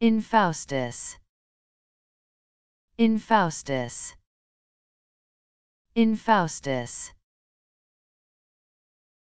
Infaustus. Infaustus. Infaustus.